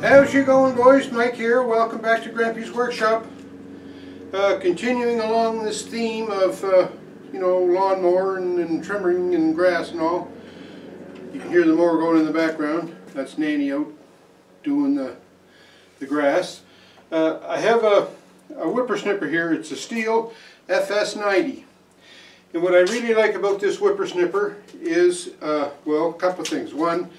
How's you going, boys? Mike here. Welcome back to Grampy's Workshop. Continuing along this theme of, you know, lawnmower and trimming and grass and all. You can hear the mower going in the background. That's Nanny out doing the grass. I have a whippersnipper here. It's a Stihl FS90. And what I really like about this whippersnipper is, well, a couple of things. One,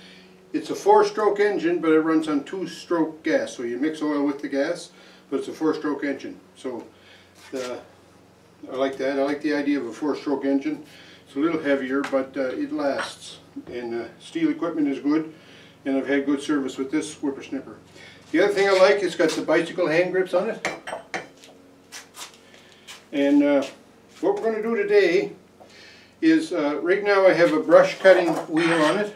it's a four-stroke engine, but it runs on two-stroke gas. So you mix oil with the gas, but it's a four-stroke engine. So I like that. I like the idea of a four-stroke engine. It's a little heavier, but it lasts. And Stihl equipment is good, and I've had good service with this whippersnipper. The other thing I like, it's got the bicycle hand grips on it. And what we're going to do today is, right now I have a brush cutting wheel on it,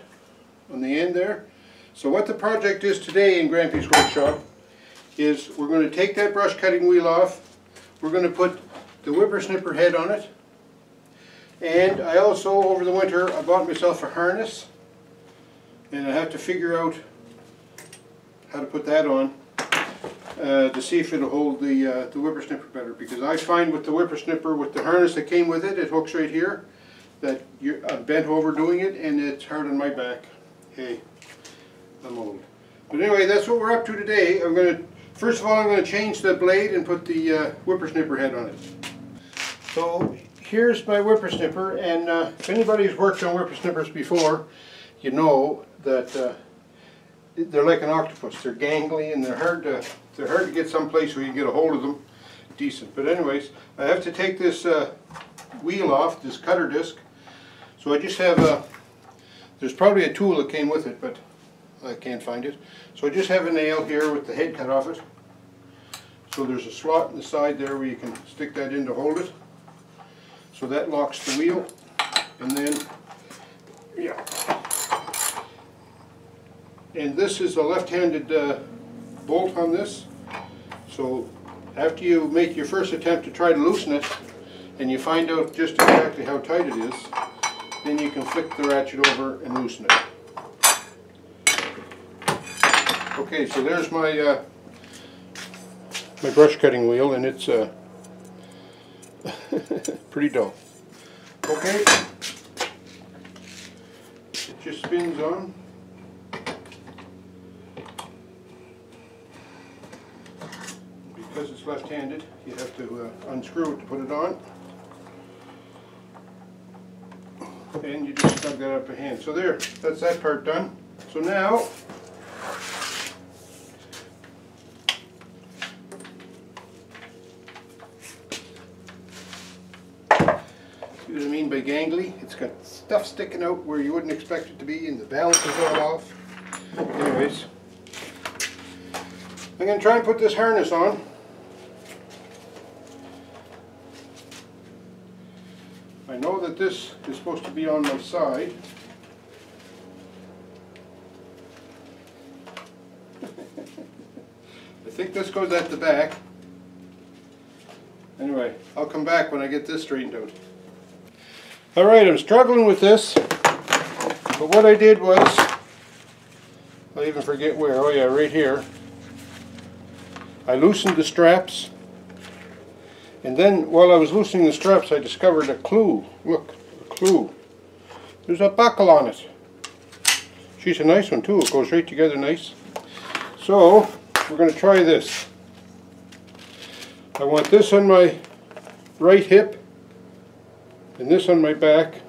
on the end there. So what the project is today in Grampy's Workshop is we're going to take that brush cutting wheel off, we're going to put the whippersnipper head on it, and I also, over the winter, I bought myself a harness, and I have to figure out how to put that on to see if it'll hold the whippersnipper better, because I find with the whippersnipper, with the harness that came with it, it hooks right here, that I'm bent over doing it and it's hard on my back. Hey, I'm old. But anyway, that's what we're up to today. I'm going to, first of all, I'm going to change the blade and put the whippersnipper head on it. So here's my whippersnipper, and if anybody's worked on whippersnippers before, you know that they're like an octopus. They're gangly and they're hard to get someplace where you can get a hold of them decent. But anyways, I have to take this wheel off, this cutter disc. So I just have a, there's probably a tool that came with it, but I can't find it. So I just have a nail here with the head cut off it. So there's a slot in the side there where you can stick that in to hold it. So that locks the wheel. And then, yeah. And this is a left-handed bolt on this. So after you make your first attempt to try to loosen it, and you find out just exactly how tight it is, then you can flick the ratchet over and loosen it. Okay, so there's my my brush cutting wheel, and it's pretty dull. Okay, it just spins on. Because it's left-handed, you have to unscrew it to put it on. And you just snug that up by hand. So there, that's that part done. So now, see what I mean by gangly? It's got stuff sticking out where you wouldn't expect it to be, and the balance is all off. Anyways, I'm going to try and put this harness on. I know that this is supposed to be on my side. I think this goes at the back. Anyway, I'll come back when I get this straightened out. Alright, I'm struggling with this, but what I did was, I even forget where, oh yeah, right here. I loosened the straps. And then, while I was loosening the straps, I discovered a clue. Look, a clue. There's a buckle on it. She's a nice one, too. It goes right together nice. So, we're going to try this. I want this on my right hip, and this on my back.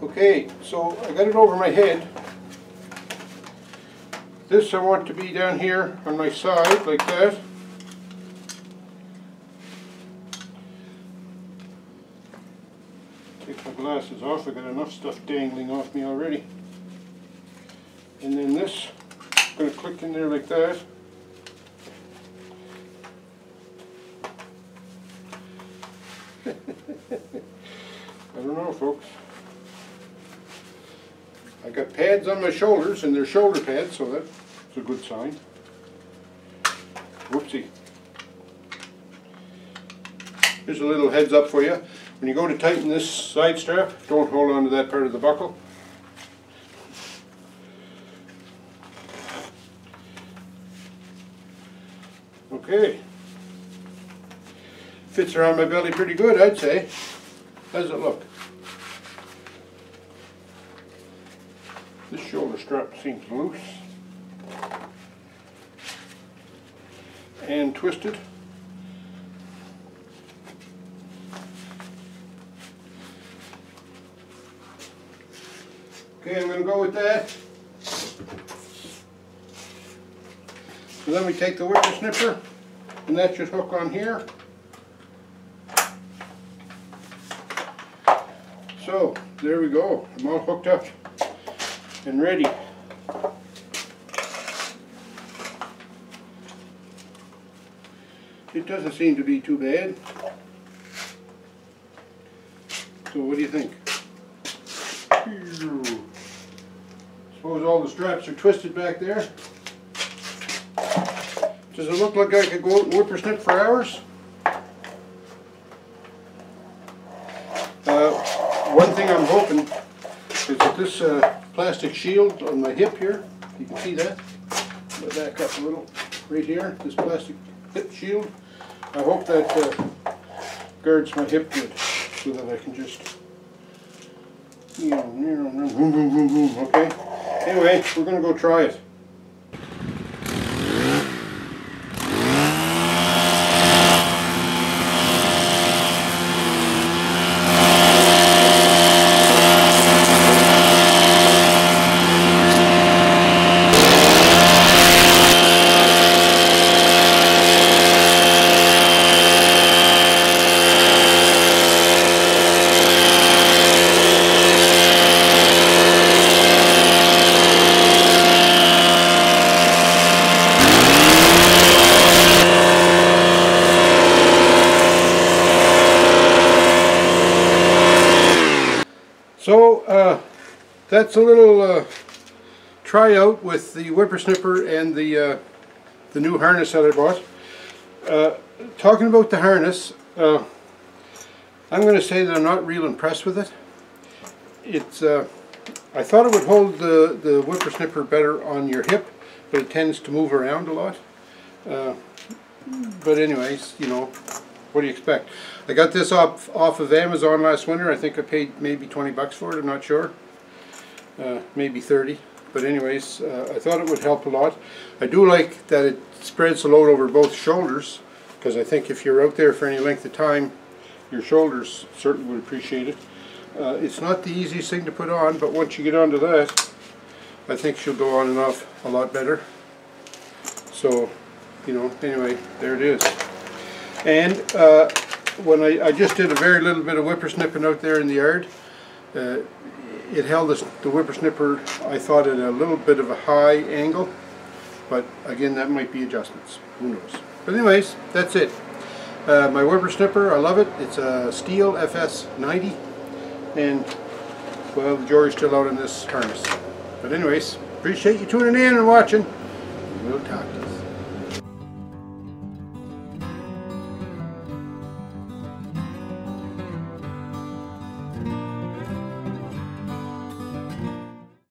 Okay, so I got it over my head. This I want to be down here on my side, like that. Take my glasses off, I've got enough stuff dangling off me already. And then this, I'm going to click in there like that. I don't know, folks. I got pads on my shoulders, and they're shoulder pads, so that's a good sign. Whoopsie. Here's a little heads up for you. When you go to tighten this side strap, don't hold on to that part of the buckle. Okay. Fits around my belly pretty good, I'd say. How does it look? This shoulder strap seems loose and twisted. Okay, I'm going to go with that. So then we take the whipper snipper, and that should hook on here. So, there we go. I'm all hooked up and ready. It doesn't seem to be too bad. So what do you think? Suppose all the straps are twisted back there. Does it look like I could go out and whipper snip for hours? One thing I'm hoping is that this plastic shield on my hip here, you can see that, back up a little, right here, this plastic hip shield, I hope that guards my hip good, so that I can just, okay, anyway, we're going to go try it. So that's a little tryout with the whippersnipper and the new harness that I bought. Talking about the harness, I'm going to say that I'm not real impressed with it. It's I thought it would hold the whippersnipper better on your hip, but it tends to move around a lot. But anyways, you know. What do you expect? I got this off of Amazon last winter. I think I paid maybe 20 bucks for it, I'm not sure. Maybe 30. But anyways, I thought it would help a lot. I do like that it spreads the load over both shoulders, because I think if you're out there for any length of time, your shoulders certainly would appreciate it. It's not the easiest thing to put on, but once you get onto that, I think she'll go on and off a lot better. So, you know, anyway, there it is. And when I just did a very little bit of whippersnipping out there in the yard, it held the whippersnipper, I thought, at a little bit of a high angle, but again, that might be adjustments, who knows. But anyways, that's it. My whippersnipper, I love it. It's a Stihl FS90, and well, the jury's still out on this harness. But anyways, appreciate you tuning in and watching. We'll talk to you.